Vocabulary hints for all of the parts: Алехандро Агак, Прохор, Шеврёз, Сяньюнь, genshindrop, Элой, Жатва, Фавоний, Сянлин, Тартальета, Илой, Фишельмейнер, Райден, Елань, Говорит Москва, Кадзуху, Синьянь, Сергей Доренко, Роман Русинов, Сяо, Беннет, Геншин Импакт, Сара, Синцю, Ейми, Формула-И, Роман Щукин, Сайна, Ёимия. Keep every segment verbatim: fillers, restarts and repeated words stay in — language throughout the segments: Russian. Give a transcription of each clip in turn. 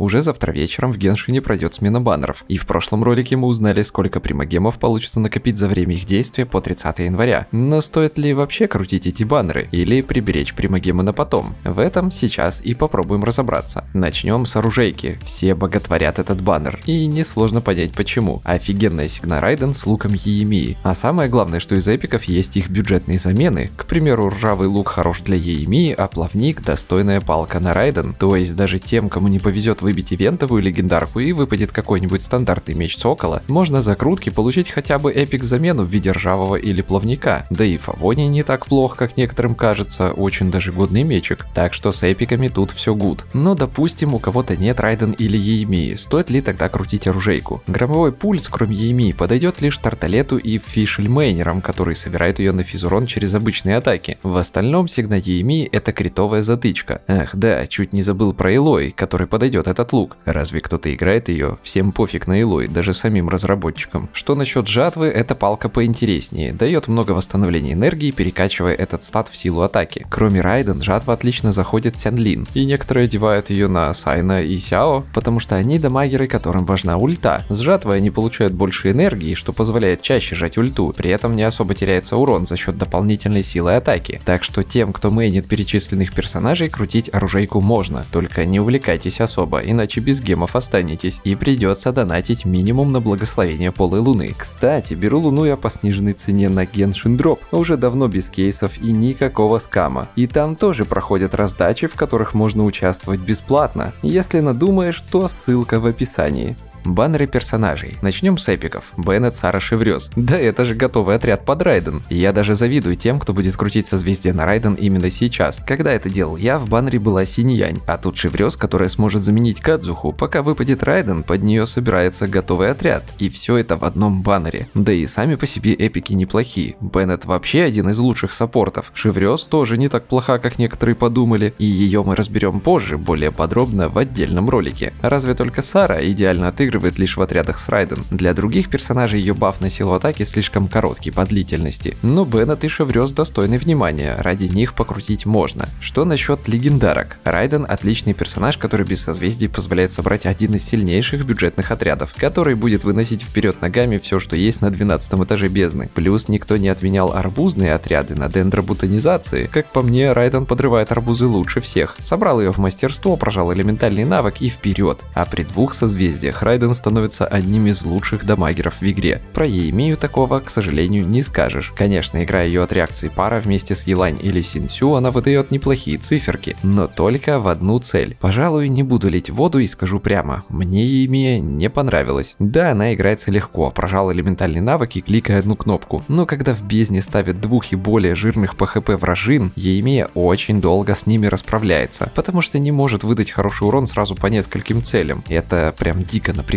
Уже завтра вечером в Геншине пройдет смена баннеров, и в прошлом ролике мы узнали, сколько примагемов получится накопить за время их действия по тридцатое января. Но стоит ли вообще крутить эти баннеры, или приберечь примагемы на потом? В этом сейчас и попробуем разобраться. Начнем с оружейки. Все боготворят этот баннер, и несложно понять почему. Офигенная сигна Райден с луком Ейми. А самое главное, что из эпиков есть их бюджетные замены. К примеру, ржавый лук хорош для Ейми, а плавник достойная палка на Райден. То есть даже тем, кому не повезет выбить ивентовую легендарку и выпадет какой-нибудь стандартный меч сокола, можно за крутки получить хотя бы эпик замену в виде ржавого или плавника. Да и Фавоний не так плох, как некоторым кажется, очень даже годный мечик. Так что с эпиками тут все гуд. Но допустим, у кого-то нет Райден или Ейми, стоит ли тогда крутить оружейку? Громовой пульс, кроме Ейми, подойдет лишь Тарталету и Фишельмейнерам, которые собирают ее на физурон через обычные атаки. В остальном сигна Ейми это критовая затычка. Ах да, чуть не забыл про Элой, который подойдет этот лук. Разве кто-то играет ее? Всем пофиг на Илой, даже самим разработчикам. Что насчет жатвы, эта палка поинтереснее, дает много восстановления энергии, перекачивая этот стат в силу атаки. Кроме Райден, жатва отлично заходит Сянлин, и некоторые одевают ее на Сайна и Сяо, потому что они дамагеры, которым важна ульта. С жатвой они получают больше энергии, что позволяет чаще жать ульту, при этом не особо теряется урон за счет дополнительной силы атаки. Так что тем, кто мейнит перечисленных персонажей, крутить оружейку можно, только не увлекайтесь особо, иначе без гемов останетесь, и придется донатить минимум на благословение полой луны. Кстати, беру луну я по сниженной цене на genshindrop, уже давно без кейсов и никакого скама. И там тоже проходят раздачи, в которых можно участвовать бесплатно. Если надумаешь, то ссылка в описании. Баннеры персонажей. Начнем с эпиков. Беннет, Сара, Шеврёз. Да это же готовый отряд под Райден. Я даже завидую тем, кто будет крутить созвездие на Райден именно сейчас. Когда это делал я, в баннере была Синьянь, а тут Шеврёз, которая сможет заменить Кадзуху. Пока выпадет Райден, под нее собирается готовый отряд. И все это в одном баннере. Да и сами по себе эпики неплохие. Беннет вообще один из лучших саппортов. Шеврёз тоже не так плоха, как некоторые подумали. И ее мы разберем позже, более подробно в отдельном ролике. Разве только Сара идеально отыгрывает лишь в отрядах с Райден. Для других персонажей ее баф на силу атаки слишком короткий по длительности, но Беннет и Шеврёз достойны внимания, ради них покрутить можно. Что насчет легендарок? Райден отличный персонаж, который без созвездий позволяет собрать один из сильнейших бюджетных отрядов, который будет выносить вперед ногами все, что есть на двенадцатом этаже бездны. Плюс никто не отменял арбузные отряды на дендробутанизации. Как по мне, Райден подрывает арбузы лучше всех. Собрал ее в мастерство, прожал элементальный навык и вперед. А при двух созвездиях Райден становится одним из лучших дамагеров в игре. Про Еймию такого, к сожалению, не скажешь. Конечно, играя ее от реакции пара вместе с Елань или Синцю, она выдает неплохие циферки, но только в одну цель. Пожалуй, не буду лить воду и скажу прямо, мне Еймия не понравилась. Да, она играется легко, прожал элементальный навык и кликая одну кнопку, но когда в бездне ставят двух и более жирных по хп вражин, Еймия очень долго с ними расправляется, потому что не может выдать хороший урон сразу по нескольким целям. Это прям дико напрягает.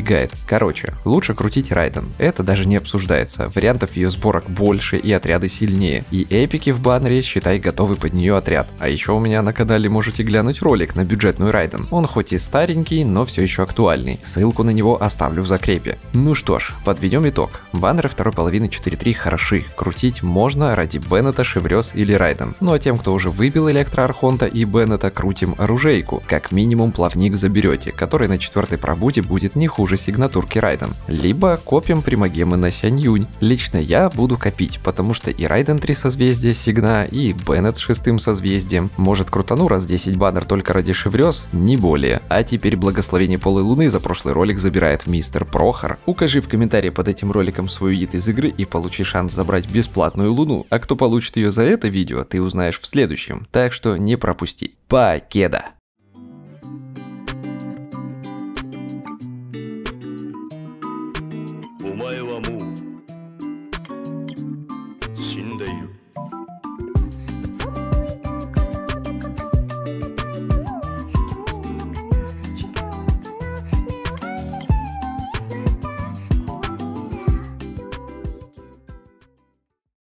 Короче, лучше крутить Райден, это даже не обсуждается, вариантов ее сборок больше и отряды сильнее, и эпики в баннере, считай, готовы под нее отряд. А еще у меня на канале можете глянуть ролик на бюджетную Райден, он хоть и старенький, но все еще актуальный, ссылку на него оставлю в закрепе. Ну что ж, подведем итог, баннеры второй половины четыре точка три хороши, крутить можно ради Беннета, Шеврёз или Райден, ну а тем, кто уже выбил электроархонта и Беннета, крутим оружейку, как минимум плавник заберете, который на четвертой пробуде будет не хуже уже сигнатурки Райден, либо копим примагемы на Сяньюнь. Лично я буду копить, потому что и Райден три созвездия сигна, и Беннет с шестым созвездием. Может, крутану раз десять баннер только ради Шеврёз? Не более. А теперь благословение полой луны за прошлый ролик забирает мистер Прохор. Укажи в комментарии под этим роликом свою ид из игры и получи шанс забрать бесплатную луну, а кто получит ее за это видео, ты узнаешь в следующем, так что не пропусти. Покеда! Маму.